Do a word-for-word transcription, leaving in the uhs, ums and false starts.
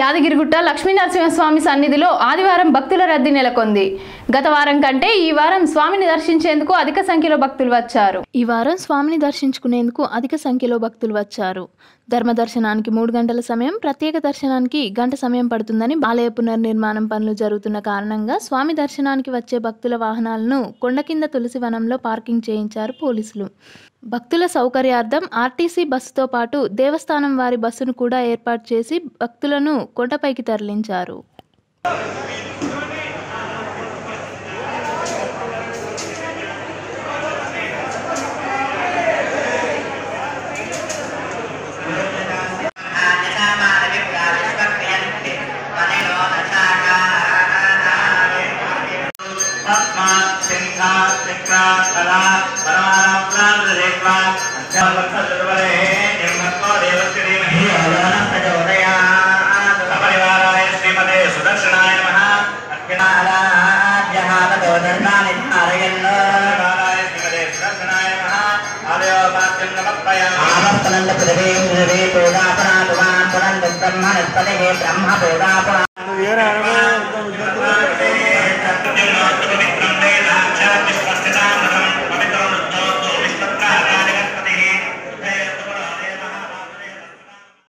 యాదగిరిగుట్ట లక్ష్మీ నరసింహ స్వామి సన్నిధిలో ఆదివారం భక్తుల రద్దీ నెలకొంది. గత వారం కంటే ఈ వారం స్వామిని దర్శించేందుకు అధిక సంఖ్యలో భక్తులు వచ్చారు. ఈ వారం స్వామిని దర్శించుకునేందుకు అధిక సంఖ్యలో భక్తులు వచ్చారు. ధర్మ దర్శనానికి మూడు గంటల సమయం, ప్రత్యేక దర్శనానికి గంట సమయం పడుతుందని ఆలయ పునర్నిర్మాణం పనులు జరుగుతున్న కారణంగా స్వామి దర్శనానికి వచ్చే భక్తుల వాహనాలను కొండ కింద తులసి వనంలో పార్కింగ్ చేయించారు పోలీసులు. భక్తుల సౌకర్యార్థం ఆర్టీసీ బస్సుతో పాటు దేవస్థానం వారి బస్సును కూడా ఏర్పాటు చేసి భక్తులను కొండపైకి తరలించారు. Brahma Brahma